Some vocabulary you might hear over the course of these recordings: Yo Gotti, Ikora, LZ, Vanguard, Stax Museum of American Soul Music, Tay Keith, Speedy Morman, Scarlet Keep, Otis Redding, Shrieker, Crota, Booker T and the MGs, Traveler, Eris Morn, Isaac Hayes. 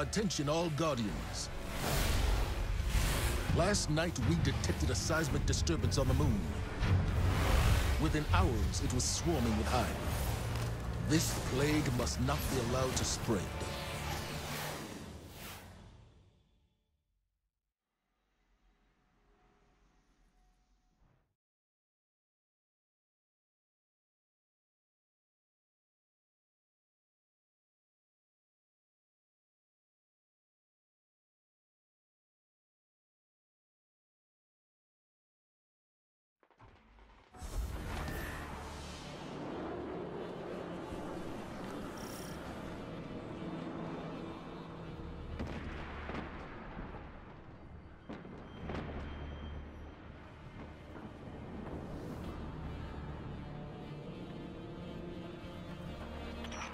Attention all Guardians. Last night we detected a seismic disturbance on the moon. Within hours it was swarming with Hive. This plague must not be allowed to spread.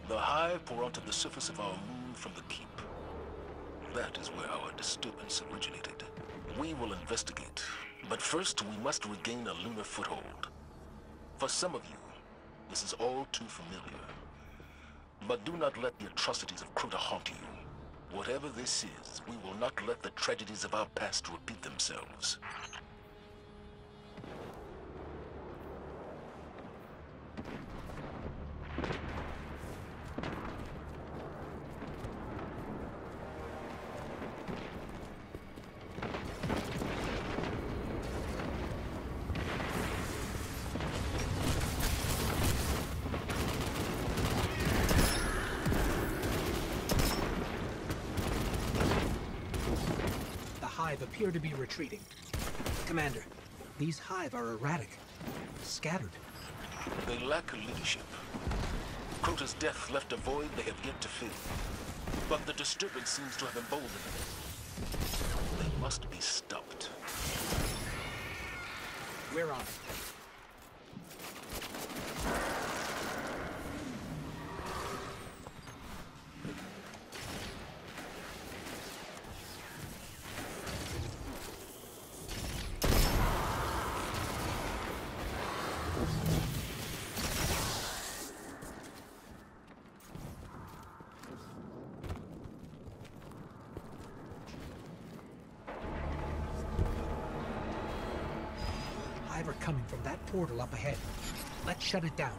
The Hive pour onto the surface of our moon from the Keep. That is where our disturbance originated. We will investigate, but first we must regain a lunar foothold. For some of you, this is all too familiar. But do not let the atrocities of Crota haunt you. Whatever this is, we will not let the tragedies of our past repeat themselves. Appear to be retreating. Commander, these Hive are erratic, scattered. They lack leadership. Crota's death left a void they have yet to fill, but the disturbance seems to have emboldened them. They must be stopped. We're on it. Are coming from that portal up ahead. Let's shut it down.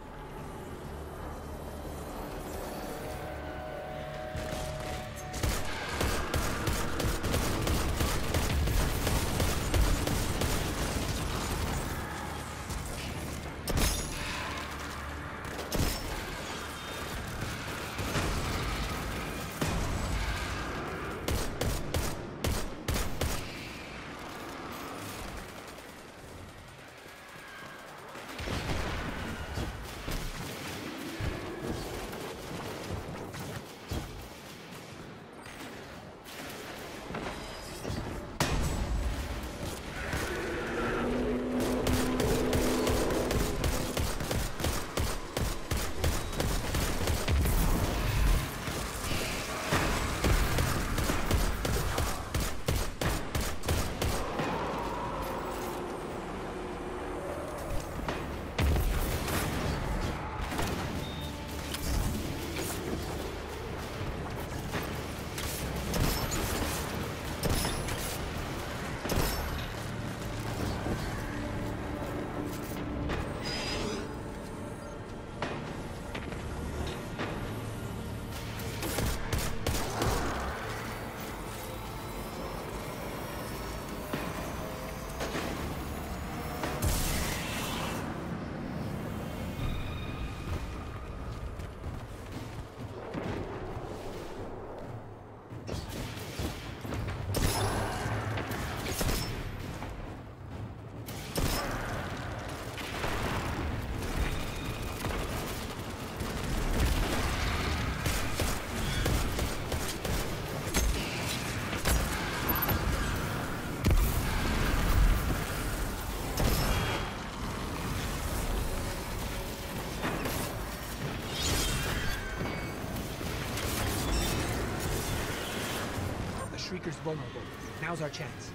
Shrieker's vulnerable. Now's our chance.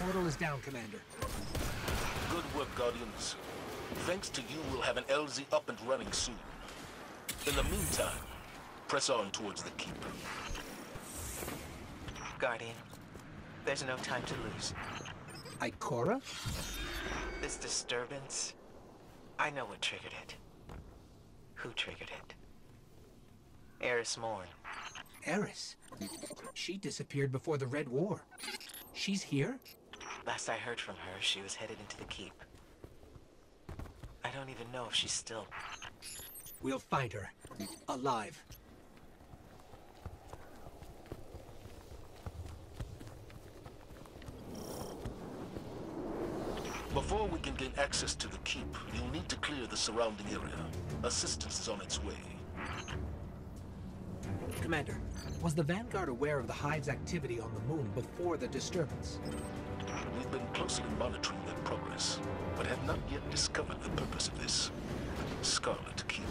Portal is down, Commander. Good work, Guardians. Thanks to you, we'll have an LZ up and running soon. In the meantime, press on towards the Keep. Guardian, there's no time to lose. Ikora? This disturbance, I know what triggered it. Who triggered it? Eris Morn. Eris? She disappeared before the Red War. She's here? Last I heard from her, she was headed into the Keep. I don't even know if she's still... We'll find her. Alive. Before we can gain access to the Keep, you'll need to clear the surrounding area. Assistance is on its way. Commander, was the Vanguard aware of the Hive's activity on the moon before the disturbance? We've been closely monitoring their progress, but have not yet discovered the purpose of this. Scarlet Keep.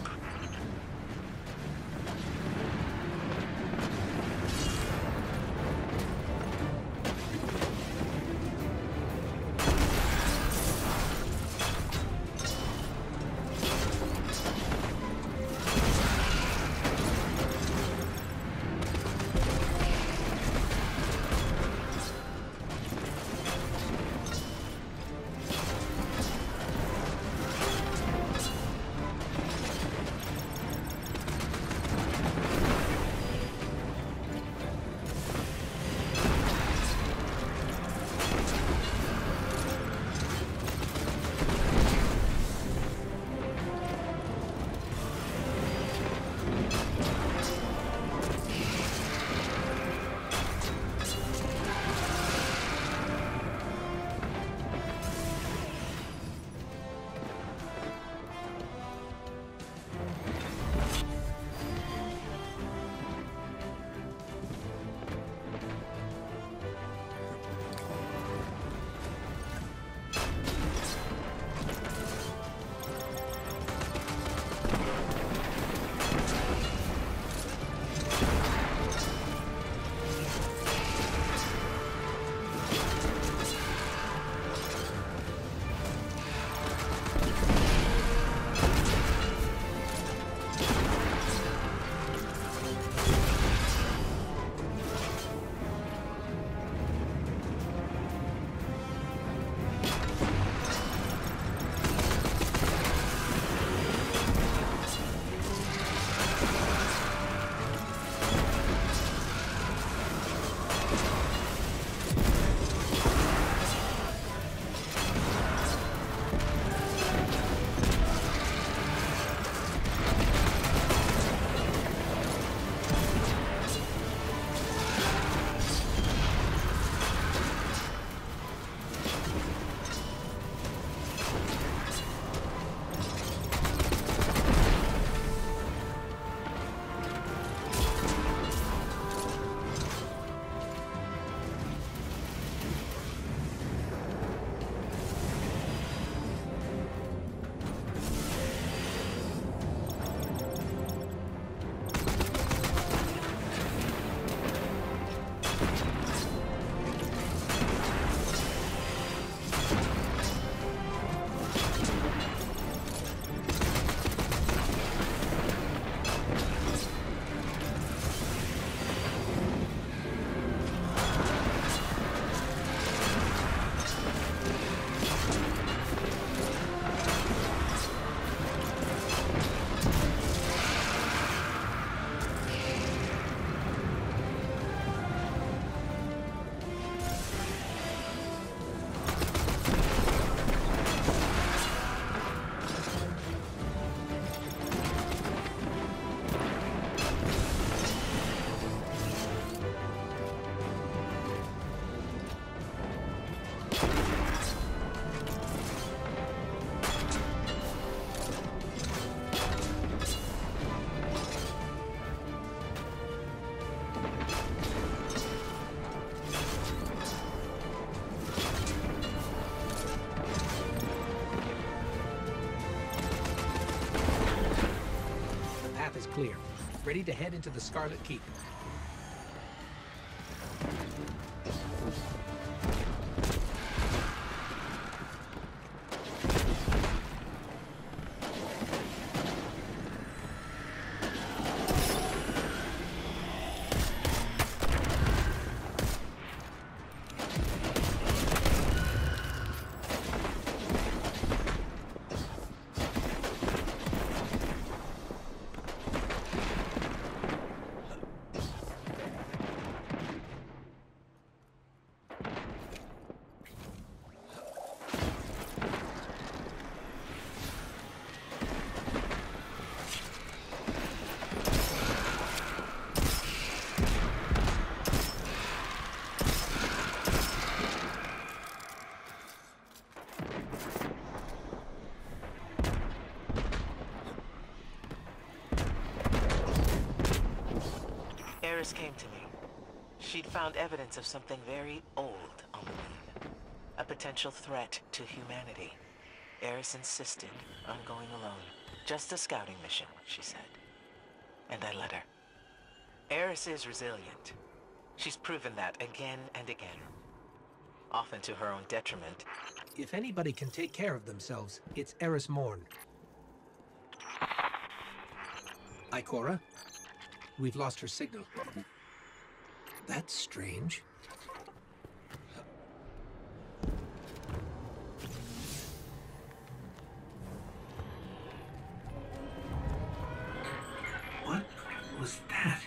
Clear. Ready to head into the Scarlet Keep. Eris came to me. She'd found evidence of something very old on the moon. A potential threat to humanity. Eris insisted on going alone. Just a scouting mission, she said. And I let her. Eris is resilient. She's proven that again and again. Often to her own detriment. If anybody can take care of themselves, it's Eris Morn. Ikora? We've lost her signal. That's strange. What was that?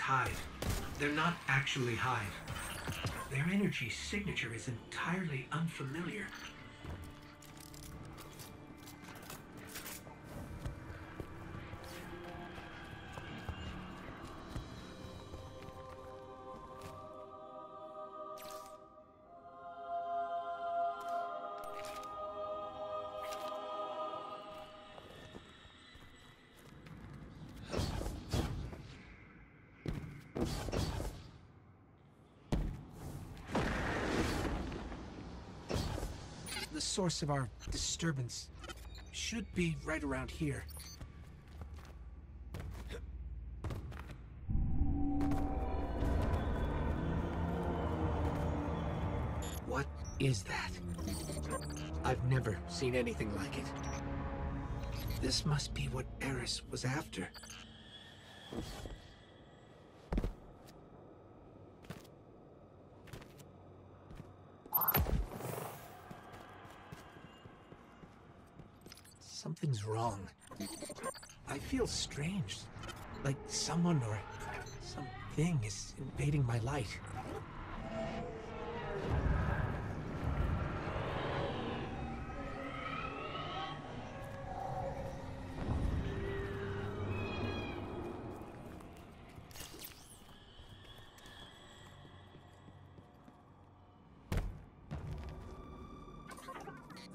Hive. They're not actually Hive. Their energy signature is entirely unfamiliar. The source of our disturbance should be right around here. What is that? I've never seen anything like it. This must be what Eris was after. Something's wrong. I feel strange, like someone or something is invading my light.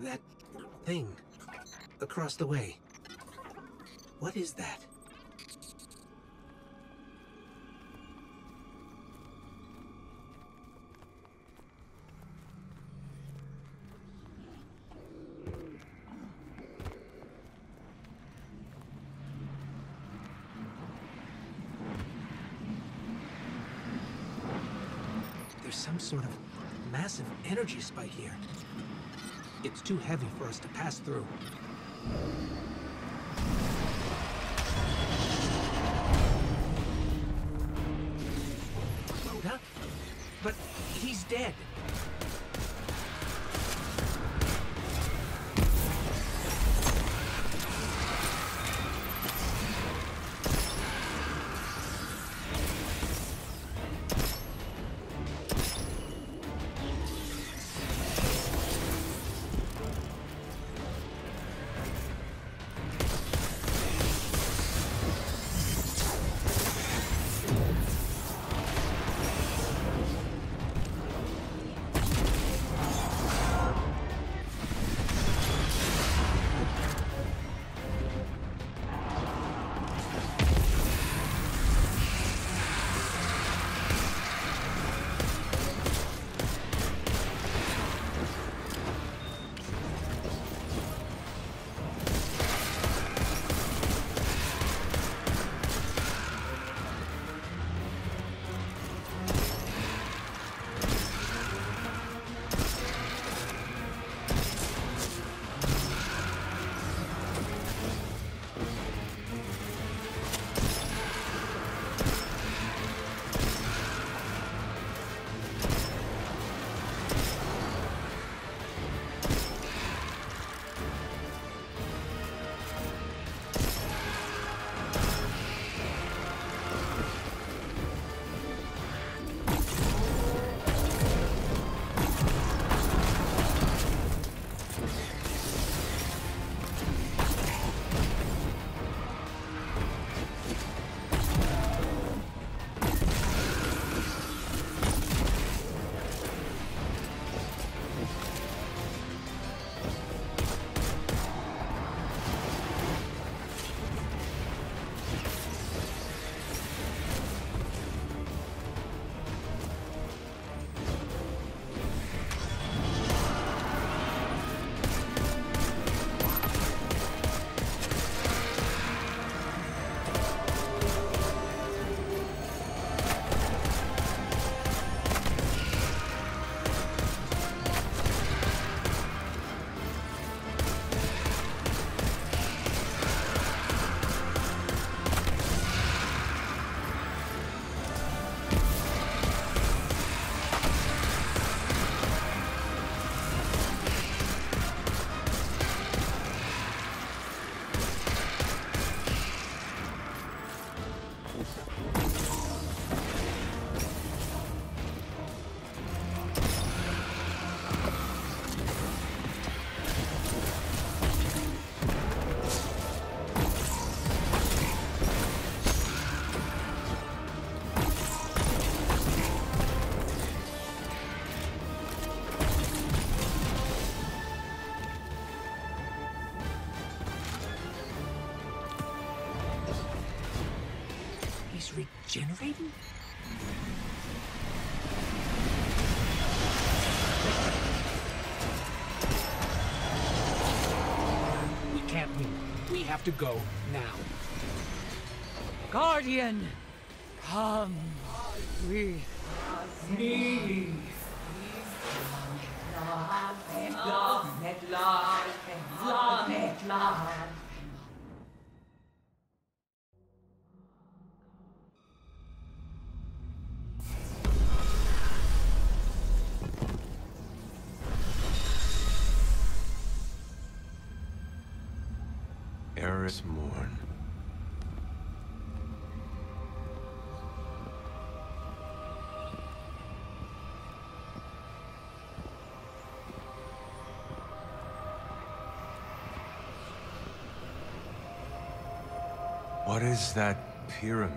That thing across the way. What is that? There's some sort of massive energy spike here. It's too heavy for us to pass through. Crota? But he's dead. Generating? We can't win. We have to go now. Guardian, come with me. Eris Morn. What is that pyramid?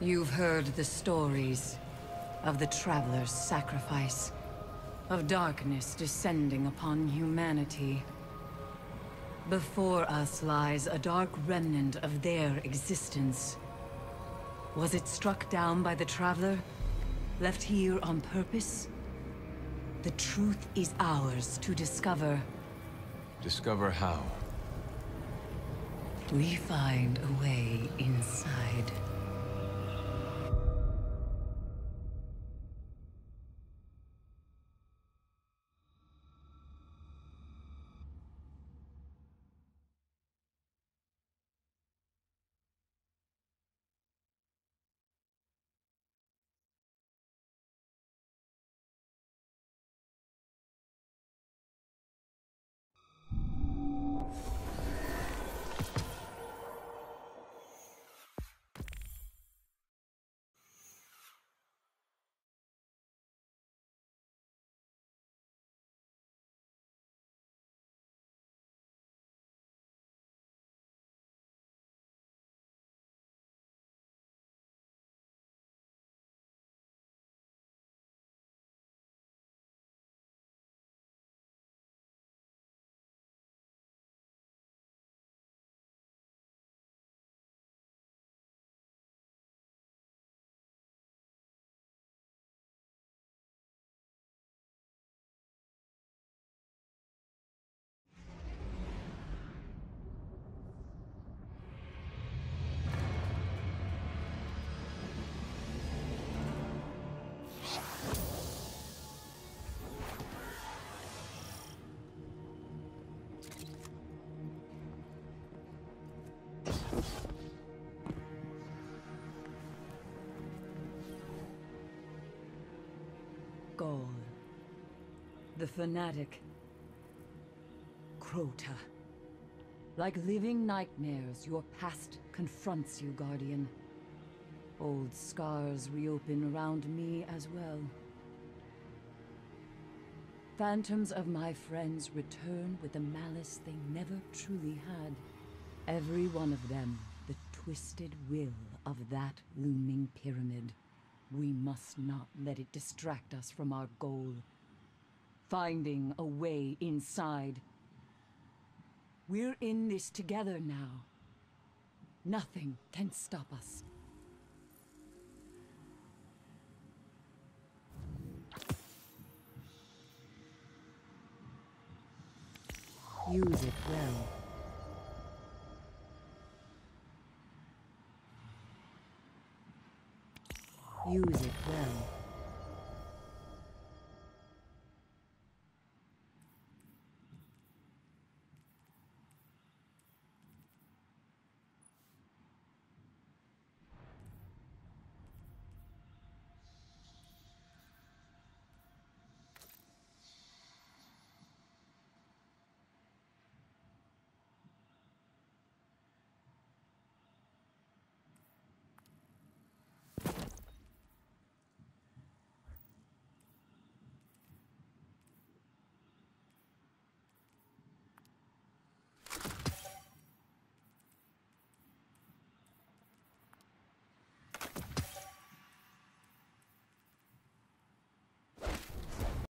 You've heard the stories of the Traveler's sacrifice, of darkness descending upon humanity. Before us lies a dark remnant of their existence. Was it struck down by the Traveler? Left here on purpose? The truth is ours to discover. Discover how? We find a way inside. The fanatic. Crota. Like living nightmares, your past confronts you, Guardian. Old scars reopen around me as well. Phantoms of my friends return with a malice they never truly had. Every one of them, the twisted will of that looming pyramid. We must not let it distract us from our goal. Finding a way inside. We're in this together now. Nothing can stop us. Use it well. Use it well.